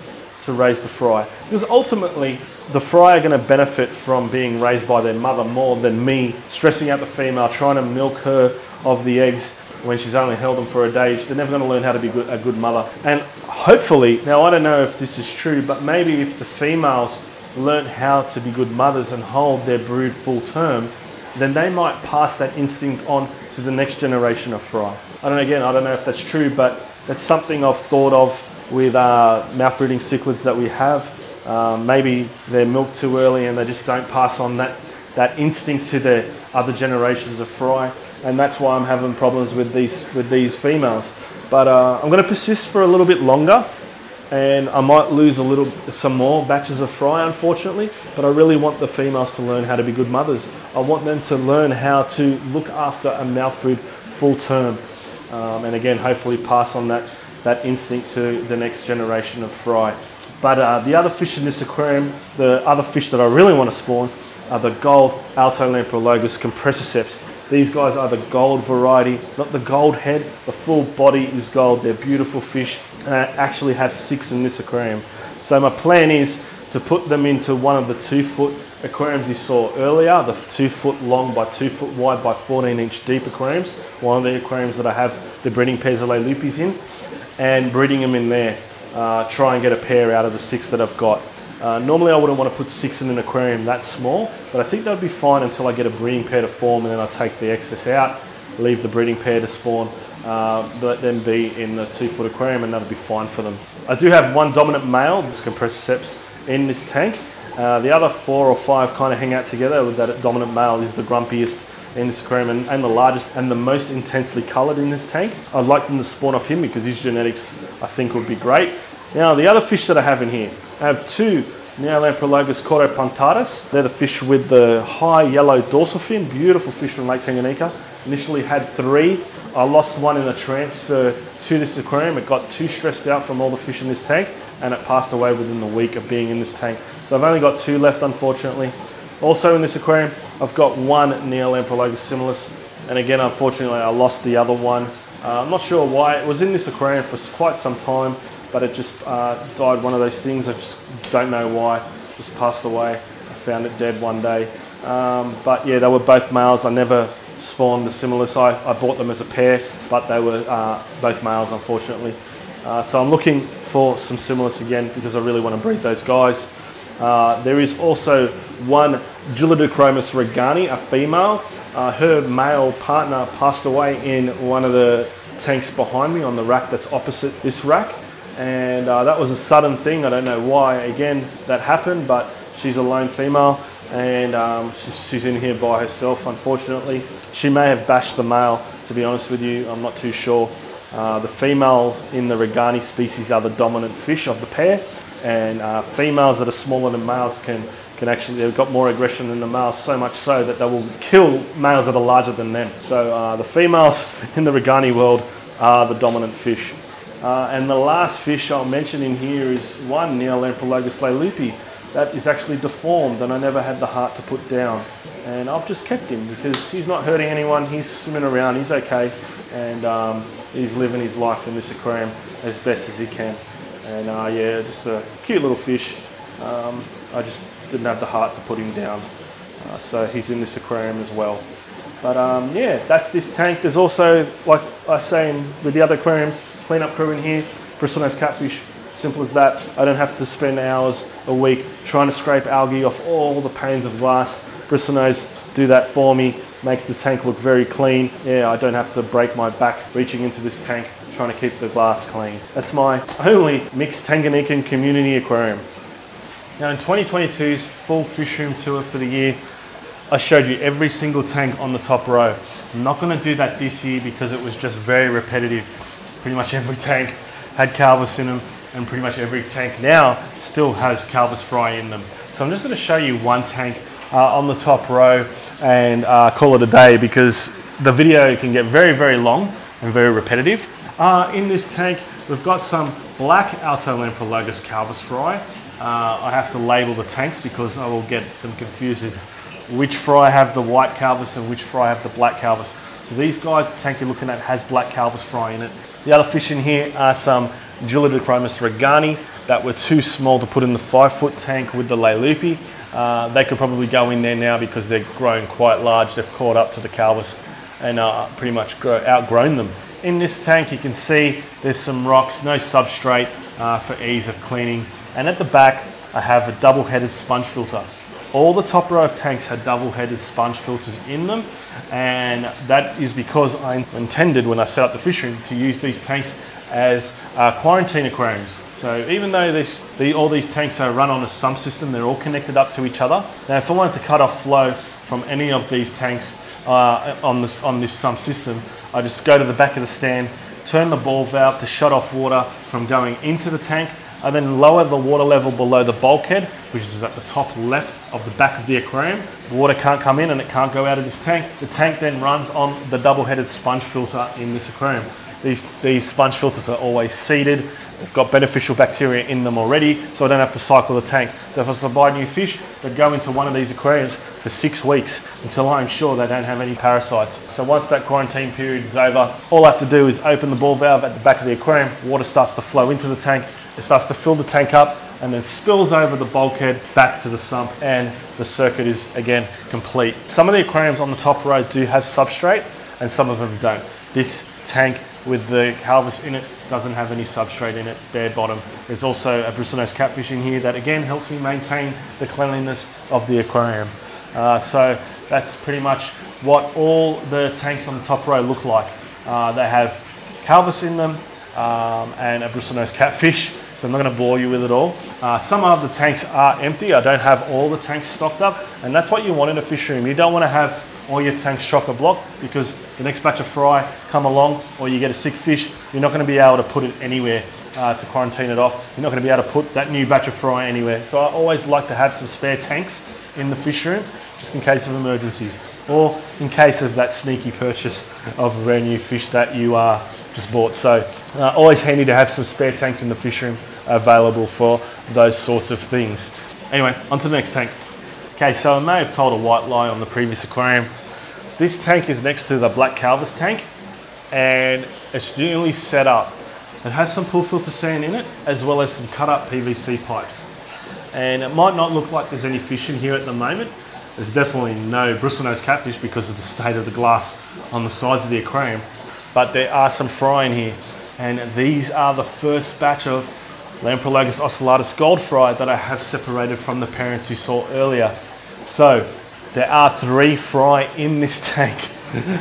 to raise the fry. Because ultimately, the fry are going to benefit from being raised by their mother more than me stressing out the female, trying to milk her of the eggs when she's only held them for a day. They're never going to learn how to be a good mother. And hopefully, now I don't know if this is true, but maybe if the females learn how to be good mothers and hold their brood full term, then they might pass that instinct on to the next generation of fry. I don't, again, I don't know if that's true, but that's something I've thought of with our mouth breeding cichlids that we have. Um, maybe they're milked too early and they just don't pass on that, that instinct to the other generations of fry. And that's why I'm having problems with these, with these females. But uh, I'm going to persist for a little bit longer, and I might lose a little, some more batches of fry, unfortunately, but I really want the females to learn how to be good mothers. I want them to learn how to look after a mouth brood full term. Um, and again, hopefully pass on that, that instinct to the next generation of fry. But uh, the other fish in this aquarium, the other fish that I really want to spawn, are the gold Altolamprologus compressiceps. These guys are the gold variety, not the gold head. The full body is gold. They're beautiful fish. And I actually have six in this aquarium. So my plan is to put them into one of the two foot aquariums you saw earlier, the two foot long by two foot wide by fourteen inch deep aquariums. One of the aquariums that I have the breeding pairs of leleupis in, and breeding them in there. Uh, try and get a pair out of the six that I've got. Uh, normally I wouldn't want to put six in an aquarium that small, but I think that'd be fine until I get a breeding pair to form, and then I take the excess out, leave the breeding pair to spawn, uh, let them be in the two foot aquarium, and that'll be fine for them. I do have one dominant male, this compressiceps, in this tank. Uh, the other four or five kind of hang out together. With that dominant male is the grumpiest in this aquarium, and, and the largest and the most intensely coloured in this tank. I'd like them to spawn off him because his genetics I think would be great. Now the other fish that I have in here, I have two Neolamprologus caudopunctatus. They're the fish with the high yellow dorsal fin, beautiful fish from Lake Tanganyika. Initially had three, I lost one in a transfer to this aquarium. It got too stressed out from all the fish in this tank, and it passed away within the week of being in this tank. So I've only got two left, unfortunately. Also in this aquarium, I've got one Neolamprologus similis, and again, unfortunately, I lost the other one. Uh, I'm not sure why. It was in this aquarium for quite some time, but it just uh, died, one of those things. I just don't know why. Just passed away. I found it dead one day. Um, but yeah, they were both males. I never spawned the similis. I, I bought them as a pair, but they were uh, both males, unfortunately. Uh, so I'm looking for some similis again because I really want to breed those guys. Uh, there is also one Julidochromis regani, a female. Uh, her male partner passed away in one of the tanks behind me on the rack that's opposite this rack. And uh, that was a sudden thing. I don't know why, again, that happened, but she's a lone female, and um, she's, she's in here by herself, unfortunately. She may have bashed the male, to be honest with you. I'm not too sure. Uh, the female in the regani species are the dominant fish of the pair. And uh, females that are smaller than males can, can actually, they've got more aggression than the males, so much so that they will kill males that are larger than them. So uh, the females in the regani world are the dominant fish. Uh, and the last fish I'll mention in here is one Neolamprologus leleupi. That is actually deformed, and I never had the heart to put down. And I've just kept him because he's not hurting anyone, he's swimming around, he's okay. And um, he's living his life in this aquarium as best as he can. And uh, yeah, just a cute little fish. Um, I just didn't have the heart to put him down. Uh, so he's in this aquarium as well. But um, yeah, that's this tank. There's also, like I say in, with the other aquariums, cleanup crew in here, Bristlenose catfish, simple as that. I don't have to spend hours a week trying to scrape algae off all the panes of glass. Bristlenose do that for me, makes the tank look very clean. Yeah, I don't have to break my back reaching into this tank trying to keep the glass clean. That's my only mixed Tanganyikan community aquarium. Now in twenty twenty-two's full fish room tour for the year, I showed you every single tank on the top row. I'm not going to do that this year because it was just very repetitive. Pretty much every tank had calvus in them, and pretty much every tank now still has calvus fry in them. So I'm just going to show you one tank uh, on the top row and uh, call it a day, because the video can get very, very long and very repetitive. Uh, in this tank, we've got some black Altolamprologus calvus fry. Uh, I have to label the tanks because I will get them confused with which fry have the white calvus and which fry have the black calvus. So these guys, the tank you're looking at has black calvus fry in it. The other fish in here are some Julidochromis regani that were too small to put in the five foot tank with the leleupi. Uh, they could probably go in there now because they're growing quite large. They've caught up to the calvus and uh, pretty much grow, outgrown them. In this tank you can see there's some rocks, no substrate uh, for ease of cleaning. And at the back I have a double headed sponge filter. All the top row of tanks had double-headed sponge filters in them, and that is because I intended, when I set up the fish room, to use these tanks as uh, quarantine aquariums. So even though this, the, all these tanks are run on a sump system, they're all connected up to each other. Now if I wanted to cut off flow from any of these tanks uh, on, this, on this sump system, I just go to the back of the stand, turn the ball valve to shut off water from going into the tank, and then lower the water level below the bulkhead, which is at the top left of the back of the aquarium. The water can't come in and it can't go out of this tank. The tank then runs on the double-headed sponge filter in this aquarium. These, these sponge filters are always seeded. They've got beneficial bacteria in them already, so I don't have to cycle the tank. So if I was to buy new fish, they'd go into one of these aquariums for six weeks until I'm sure they don't have any parasites. So once that quarantine period is over, all I have to do is open the ball valve at the back of the aquarium. Water starts to flow into the tank. It starts to fill the tank up and then spills over the bulkhead back to the sump, and the circuit is again complete. Some of the aquariums on the top row do have substrate and some of them don't. This tank with the calvus in it doesn't have any substrate in it, bare bottom. There's also a Bristlenose catfish in here that again helps me maintain the cleanliness of the aquarium. Uh, so that's pretty much what all the tanks on the top row look like. Uh, they have calvus in them um, and a Bristlenose catfish. So I'm not going to bore you with it all. Uh, some of the tanks are empty. I don't have all the tanks stocked up, and that's what you want in a fish room. You don't want to have all your tanks chock-a-block, because the next batch of fry come along or you get a sick fish, you're not going to be able to put it anywhere uh, to quarantine it off. You're not going to be able to put that new batch of fry anywhere. So I always like to have some spare tanks in the fish room, just in case of emergencies, or in case of that sneaky purchase of rare new fish that you are uh, just bought. So uh, always handy to have some spare tanks in the fish room available for those sorts of things. Anyway, on to the next tank. Okay, so I may have told a white lie on the previous aquarium. This tank is next to the black calvus tank, and it's newly set up. It has some pool filter sand in it, as well as some cut up P V C pipes. And it might not look like there's any fish in here at the moment. There's definitely no Bristlenose catfish because of the state of the glass on the sides of the aquarium, but there are some fry in here. And these are the first batch of Lamprologus ocellatus gold fry that I have separated from the parents you saw earlier. So there are three fry in this tank,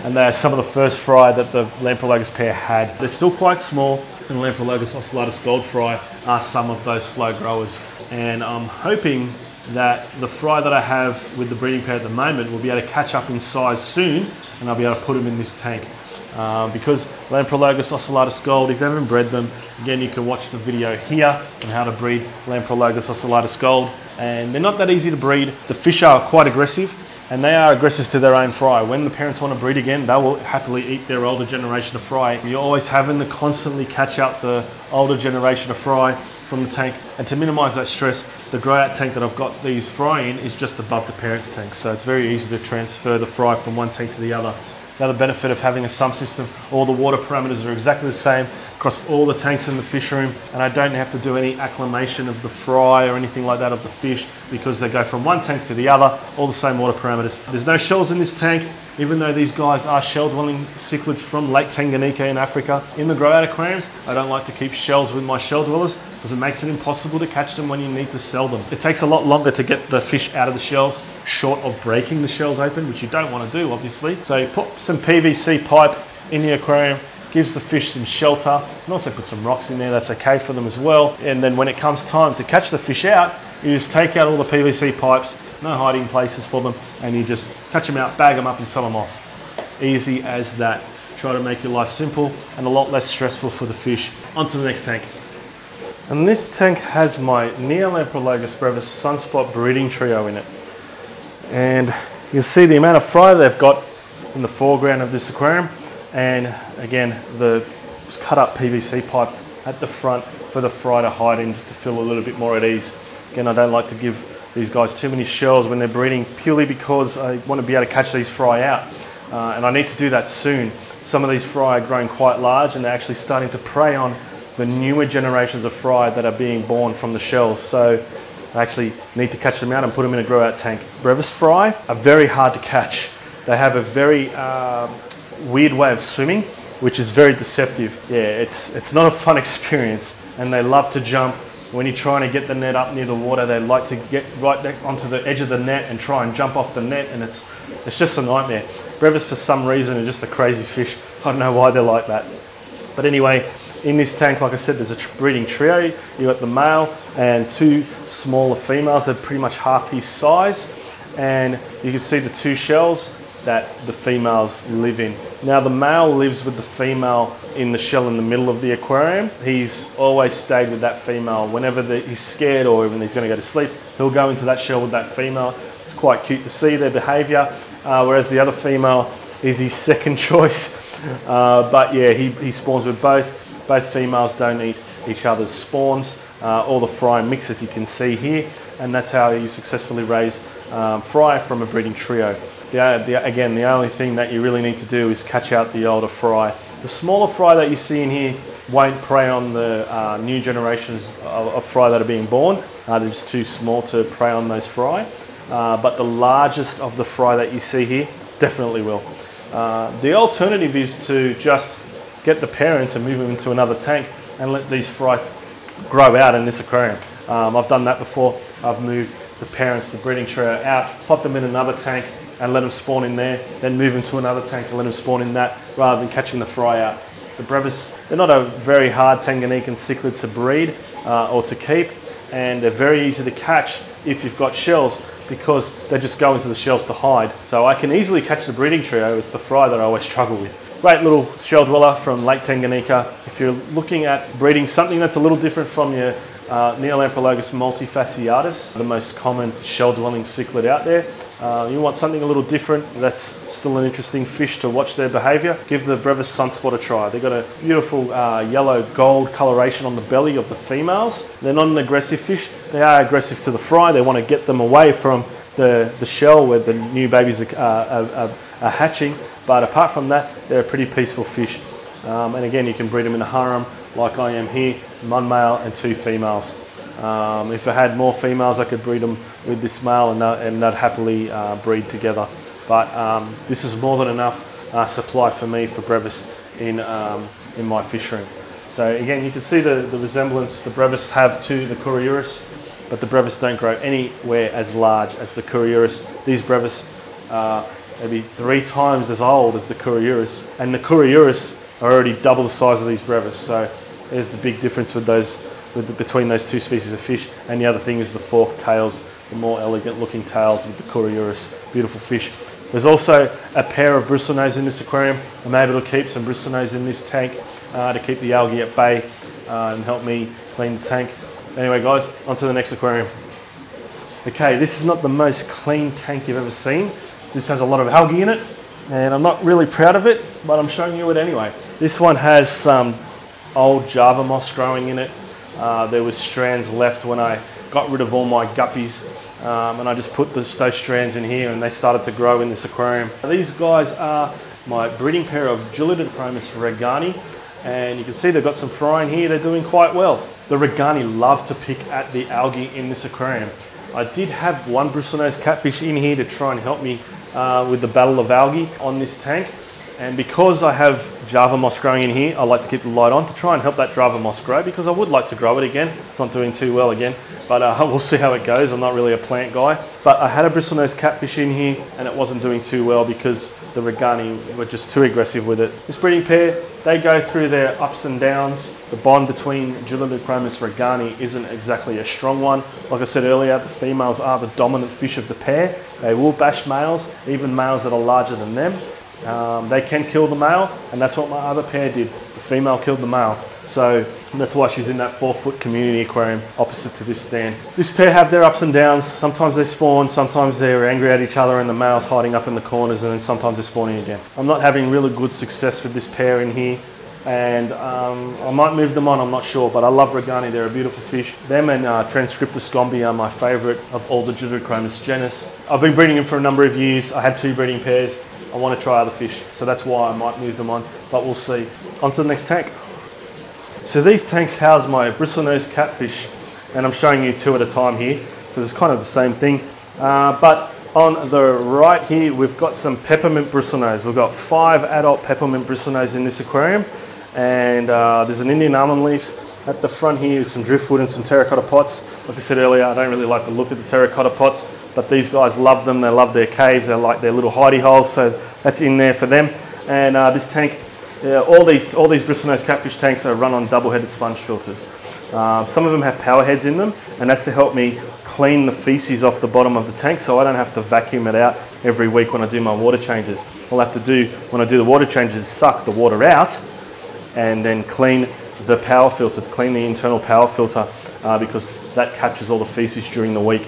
and they are some of the first fry that the Lamprologus pair had. They're still quite small, and Lamprologus ocellatus gold fry are some of those slow growers. And I'm hoping that the fry that I have with the breeding pair at the moment will be able to catch up in size soon, and I'll be able to put them in this tank. Uh, because Lamprologus ocellatus gold, if you haven't bred them, again you can watch the video here on how to breed Lamprologus ocellatus gold, and they're not that easy to breed. The fish are quite aggressive, and they are aggressive to their own fry. When the parents want to breed again, they will happily eat their older generation of fry. You're always having to constantly catch out the older generation of fry from the tank, and to minimize that stress, the grow out tank that I've got these fry in is just above the parents tank, so it's very easy to transfer the fry from one tank to the other. Another benefit of having a sump system, all the water parameters are exactly the same. across all the tanks in the fish room, and I don't have to do any acclimation of the fry or anything like that of the fish, because they go from one tank to the other, all the same water parameters. There's no shells in this tank, even though these guys are shell-dwelling cichlids from Lake Tanganyika in Africa. In the grow-out aquariums, I don't like to keep shells with my shell dwellers because it makes it impossible to catch them when you need to sell them. It takes a lot longer to get the fish out of the shells, short of breaking the shells open, which you don't want to do, obviously. So you put some P V C pipe in the aquarium, gives the fish some shelter. You can also put some rocks in there, that's okay for them as well. And then when it comes time to catch the fish out, you just take out all the P V C pipes, no hiding places for them, and you just catch them out, bag them up and sell them off. Easy as that. Try to make your life simple and a lot less stressful for the fish. On to the next tank. And this tank has my Neolamprologus brevis sunspot breeding trio in it. And you can see the amount of fry they've got in the foreground of this aquarium. And again, the cut up P V C pipe at the front for the fry to hide in, just to feel a little bit more at ease. Again, I don't like to give these guys too many shells when they're breeding, purely because I want to be able to catch these fry out. Uh, and I need to do that soon. Some of these fry are growing quite large and they're actually starting to prey on the newer generations of fry that are being born from the shells. So I actually need to catch them out and put them in a grow out tank. Brevis fry are very hard to catch. They have a very uh, weird way of swimming, which is very deceptive. Yeah, it's, it's not a fun experience, and they love to jump. When you're trying to get the net up near the water, they like to get right back onto the edge of the net and try and jump off the net, and it's it's just a nightmare. Brevis, for some reason, are just a crazy fish. I don't know why they're like that. But anyway, in this tank, like I said, there's a breeding trio. You've got the male and two smaller females. They're pretty much half his size, and you can see the two shells that the females live in. Now the male lives with the female in the shell in the middle of the aquarium. He's always stayed with that female. Whenever the, he's scared or when he's gonna go to sleep, he'll go into that shell with that female. It's quite cute to see their behavior. Uh, whereas the other female is his second choice. Uh, but yeah, he, he spawns with both. Both females don't eat each other's spawns. Uh, all the fry mix, as you can see here. And that's how you successfully raise um, fry from a breeding trio. The, the, again, the only thing that you really need to do is catch out the older fry. The smaller fry that you see in here won't prey on the uh, new generations of, of fry that are being born. Uh, they're just too small to prey on those fry. Uh, but the largest of the fry that you see here definitely will. Uh, the alternative is to just get the parents and move them into another tank and let these fry grow out in this aquarium. Um, I've done that before. I've moved the parents, the breeding trio out, popped them in another tank, and let them spawn in there, then move into another tank and let them spawn in that, rather than catching the fry out. The brevis, they're not a very hard Tanganyikan cichlid to breed uh, or to keep, and they're very easy to catch if you've got shells, because they just go into the shells to hide. So I can easily catch the breeding trio, it's the fry that I always struggle with. Great little shell dweller from Lake Tanganyika. If you're looking at breeding something that's a little different from your uh, Neolamprologus multifasciatus, the most common shell dwelling cichlid out there, Uh, you want something a little different, that's still an interesting fish to watch their behaviour, give the brevis sunspot a try. They've got a beautiful uh, yellow gold coloration on the belly of the females. They're not an aggressive fish, they are aggressive to the fry. They want to get them away from the, the shell where the new babies are, uh, are, are hatching, but apart from that, they're a pretty peaceful fish. Um, and again, you can breed them in a harem like I am here, one male and two females. Um, if I had more females, I could breed them with this male and, that, and they'd happily uh, breed together. But um, this is more than enough uh, supply for me for brevis in, um, in my fish room. So again, you can see the, the resemblance the brevis have to the calliurus, but the brevis don't grow anywhere as large as the calliurus. These brevis are maybe three times as old as the calliurus, and the calliurus are already double the size of these brevis. So there's the big difference with those With the, between those two species of fish. And the other thing is the forked tails, the more elegant looking tails with the calliurus, beautiful fish. There's also a pair of bristlenose in this aquarium. I'm able to keep some bristlenose in this tank uh, to keep the algae at bay uh, and help me clean the tank. Anyway guys, on to the next aquarium. Okay, this is not the most clean tank you've ever seen. This has a lot of algae in it, and I'm not really proud of it, but I'm showing you it anyway. This one has some old Java moss growing in it. Uh, there was strands left when I got rid of all my guppies, um, and I just put this, those strands in here, and they started to grow in this aquarium. These guys are my breeding pair of Julidochromis regani. And you can see they've got some frying here, they're doing quite well. The Regani love to pick at the algae in this aquarium. I did have one bristlenose catfish in here to try and help me uh, with the battle of algae on this tank. And because I have Java moss growing in here, I like to keep the light on to try and help that Java moss grow, because I would like to grow it again. It's not doing too well again, but uh, we'll see how it goes. I'm not really a plant guy. But I had a bristlenose catfish in here and it wasn't doing too well because the Regani were just too aggressive with it. This breeding pair, they go through their ups and downs. The bond between Julidochromis regani isn't exactly a strong one. Like I said earlier, the females are the dominant fish of the pair. They will bash males, even males that are larger than them. Um, they can kill the male, and that's what my other pair did. The female killed the male, so that's why she's in that four foot community aquarium opposite to this stand. This pair have their ups and downs. Sometimes they spawn, sometimes they're angry at each other and the male's hiding up in the corners, and then sometimes they're spawning again. I'm not having really good success with this pair in here, and um, I might move them on, I'm not sure, but I love Regani, they're a beautiful fish. Them and uh, Transcriptus gombi are my favourite of all the Julidochromis genus. I've been breeding them for a number of years. I had two breeding pairs. I want to try other fish, so that's why I might move them on, but we'll see. On to the next tank. So these tanks house my bristlenose catfish, and I'm showing you two at a time here because it's kind of the same thing. Uh, but on the right here, we've got some peppermint bristlenose. We've got five adult peppermint bristlenose in this aquarium, and uh, there's an Indian almond leaf. At the front here is some driftwood and some terracotta pots. Like I said earlier, I don't really like the look of the terracotta pots, but these guys love them. They love their caves. They like their little hidey holes, so that's in there for them. And uh, this tank, yeah, all these all these bristlenose catfish tanks are run on double-headed sponge filters. Uh, some of them have power heads in them, and that's to help me clean the feces off the bottom of the tank, so I don't have to vacuum it out every week when I do my water changes. I'll have to do when I do the water changes, suck the water out, and then clean the power filter, clean the internal power filter, uh, because that captures all the feces during the week.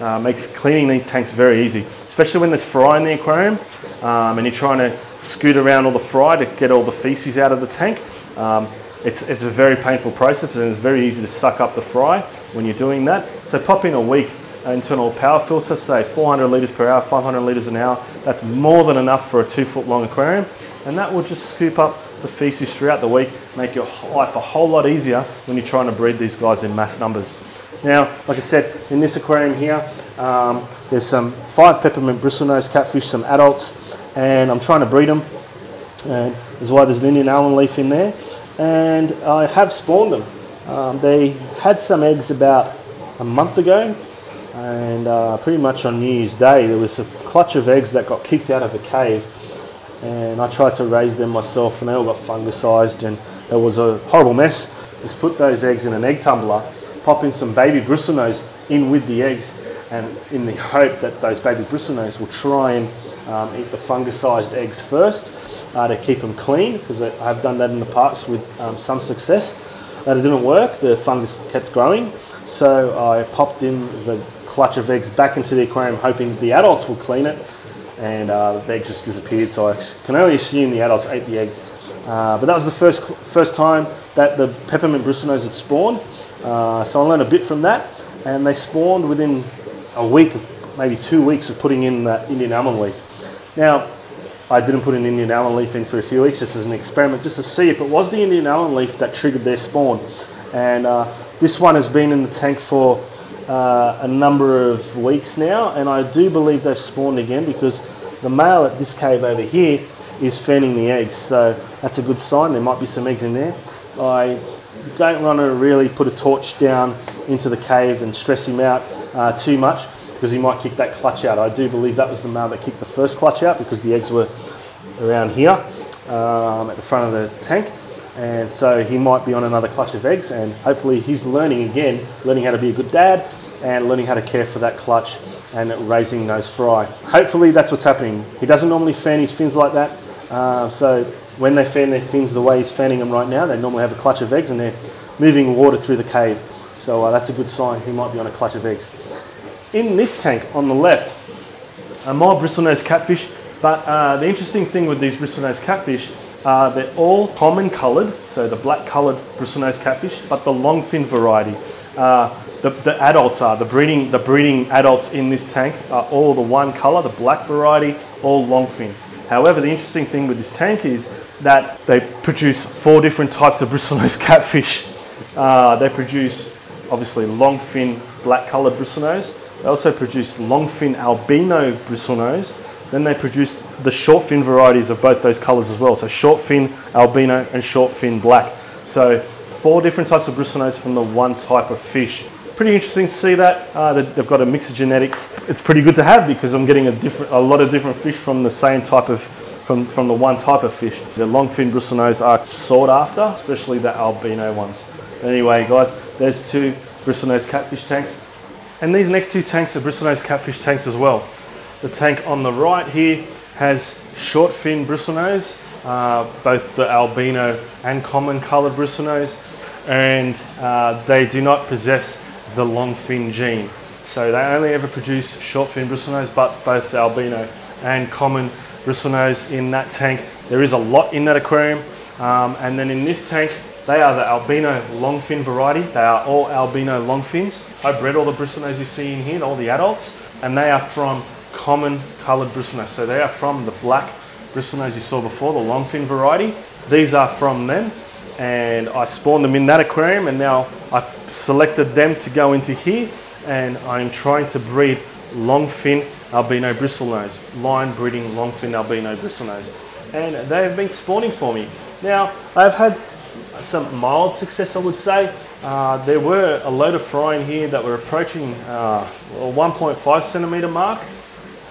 Uh, makes cleaning these tanks very easy, especially when there's fry in the aquarium um, and you're trying to scoot around all the fry to get all the feces out of the tank. Um, it's, it's a very painful process, and it's very easy to suck up the fry when you're doing that. So pop in a weak internal power filter, say four hundred litres per hour, five hundred litres an hour. That's more than enough for a two foot long aquarium, and that will just scoop up the feces throughout the week, make your life a whole lot easier when you're trying to breed these guys in mass numbers. Now, like I said, in this aquarium here, um, there's some five peppermint bristlenose catfish, some adults, and I'm trying to breed them. And that's why there's an Indian almond leaf in there. And I have spawned them. Um, they had some eggs about a month ago, and uh, pretty much on New Year's Day, there was a clutch of eggs that got kicked out of a cave. And I tried to raise them myself, and they all got fungicized, and it was a horrible mess. Just put those eggs in an egg tumbler, pop in some baby bristlenose in with the eggs, and in the hope that those baby bristlenose will try and um, eat the fungicized eggs first uh, to keep them clean, because I've done that in the past with um, some success. That it didn't work, the fungus kept growing, so I popped in the clutch of eggs back into the aquarium hoping the adults will clean it, and uh, the egg just disappeared, so I can only assume the adults ate the eggs. Uh, but that was the first, first time that the peppermint bristlenose had spawned. Uh, so I learned a bit from that, and they spawned within a week, maybe two weeks of putting in that Indian almond leaf. Now, I didn't put an Indian almond leaf in for a few weeks, just as an experiment, just to see if it was the Indian almond leaf that triggered their spawn. And uh, this one has been in the tank for uh, a number of weeks now, and I do believe they've spawned again, because the male at this cave over here is fanning the eggs, so that's a good sign. There might be some eggs in there. I don't want to really put a torch down into the cave and stress him out uh, too much, because he might kick that clutch out. I do believe that was the male that kicked the first clutch out, because the eggs were around here um, at the front of the tank, and so he might be on another clutch of eggs, and hopefully he's learning again, learning how to be a good dad and learning how to care for that clutch and raising those fry. Hopefully that's what's happening. He doesn't normally fan his fins like that, uh, so when they fan their fins the way he's fanning them right now, they normally have a clutch of eggs, and they're moving water through the cave. So uh, that's a good sign. He might be on a clutch of eggs. In this tank on the left are my bristlenose catfish, but uh, the interesting thing with these bristlenose catfish are uh, they're all common coloured, so the black coloured bristlenose catfish, but the longfin variety. Uh, the, the adults are, the breeding, the breeding adults in this tank are all the one colour, the black variety, all longfin. However, the interesting thing with this tank is that they produce four different types of bristlenose catfish. Uh, they produce, obviously, longfin black-coloured bristlenose. They also produce longfin albino bristlenose. Then they produce the shortfin varieties of both those colours as well. So shortfin albino and shortfin black. So four different types of bristlenose from the one type of fish. Pretty interesting to see that. Uh, they've got a mix of genetics. It's pretty good to have because I'm getting a different, a lot of different fish from the same type of, from, from the one type of fish. The longfin bristlenose are sought after, especially the albino ones. Anyway, guys, there's two bristlenose catfish tanks. And these next two tanks are bristlenose catfish tanks as well. The tank on the right here has shortfin bristlenose, uh, both the albino and common coloured bristlenose, and uh, they do not possess the longfin gene. So they only ever produce shortfin bristlenose, but both the albino and common bristlenose in that tank. There is a lot in that aquarium. Um, and then in this tank, they are the albino longfin variety. They are all albino longfins. I bred all the bristlenose you see in here, all the adults, and they are from common coloured bristlenose. So they are from the black bristlenose you saw before, the longfin variety. These are from them, and I spawned them in that aquarium, and now I selected them to go into here, and I'm trying to breed longfin albino bristlenose, line breeding longfin albino bristlenose. And they have been spawning for me. Now, I've had some mild success, I would say. Uh, there were a load of fry in here that were approaching uh, one point five centimetre mark,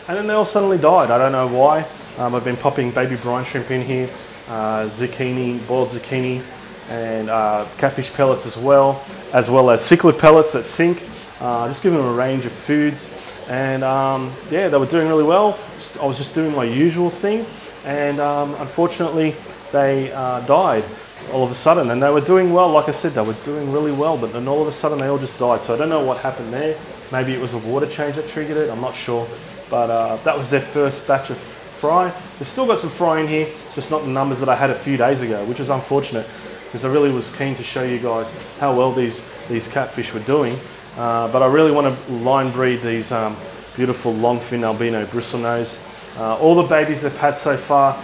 and then they all suddenly died. I don't know why. Um, I've been popping baby brine shrimp in here, uh, zucchini, boiled zucchini, and uh, catfish pellets as well, as well as cichlid pellets that sink. Uh, just giving them a range of foods. And um, yeah, they were doing really well. I was just doing my usual thing. And um, unfortunately, they uh, died all of a sudden. And they were doing well. Like I said, they were doing really well, but then all of a sudden they all just died. So I don't know what happened there. Maybe it was a water change that triggered it. I'm not sure. But uh, that was their first batch of fry. They've still got some fry in here, just not the numbers that I had a few days ago, which is unfortunate, because I really was keen to show you guys how well these, these catfish were doing. Uh, but I really want to line breed these um, beautiful longfin albino bristlenose. Uh, all the babies they've had so far,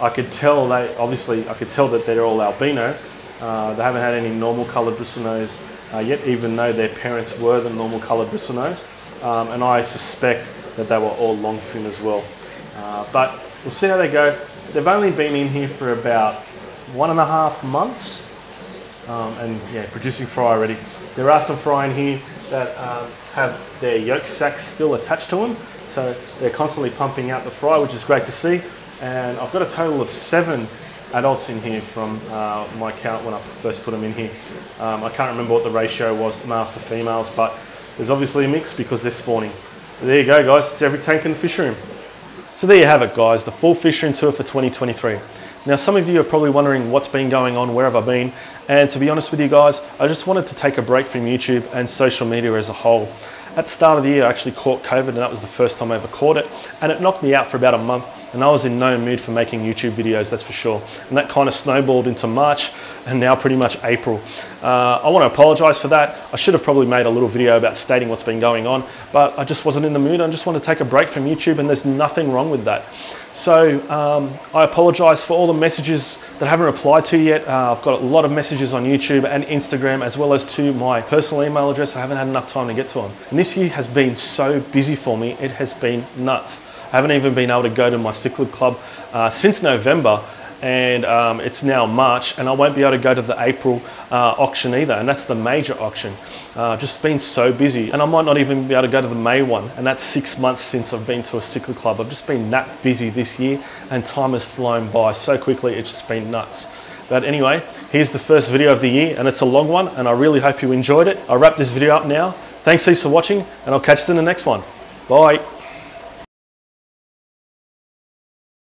I could tell they, obviously, I could tell that they're all albino. Uh, they haven't had any normal coloured bristlenose uh, yet, even though their parents were the normal coloured bristlenose. Um, and I suspect that they were all longfin as well. Uh, but we'll see how they go. They've only been in here for about one and a half months. Um, and yeah, producing fry already. There are some fry in here that um, have their yolk sacs still attached to them. So they're constantly pumping out the fry, which is great to see. And I've got a total of seven adults in here from uh, my count when I first put them in here. Um, I can't remember what the ratio was, males to females, but there's obviously a mix because they're spawning. There you go, guys. It's every tank in the fish room. So there you have it, guys. The full fish room tour for twenty twenty-three. Now, some of you are probably wondering what's been going on, where have I been? And to be honest with you guys, I just wanted to take a break from YouTube and social media as a whole. At the start of the year, I actually caught COVID, and that was the first time I ever caught it. And it knocked me out for about a month, and I was in no mood for making YouTube videos, that's for sure. And that kind of snowballed into March, and now pretty much April. Uh, I want to apologize for that. I should have probably made a little video about stating what's been going on, but I just wasn't in the mood. I just want to take a break from YouTube, and there's nothing wrong with that. So um, I apologize for all the messages that I haven't replied to yet. Uh, I've got a lot of messages on YouTube and Instagram, as well as to my personal email address. I haven't had enough time to get to them. And this year has been so busy for me. It has been nuts. I haven't even been able to go to my cichlid club uh, since November, and um, it's now March, and I won't be able to go to the April uh, auction either, and that's the major auction. Uh, just been so busy, and I might not even be able to go to the May one, and that's six months since I've been to a cichlid club. I've just been that busy this year, and time has flown by so quickly. It's just been nuts. But anyway, here's the first video of the year, and it's a long one, and I really hope you enjoyed it. I'll wrap this video up now. Thanks heaps for watching, and I'll catch you in the next one. Bye.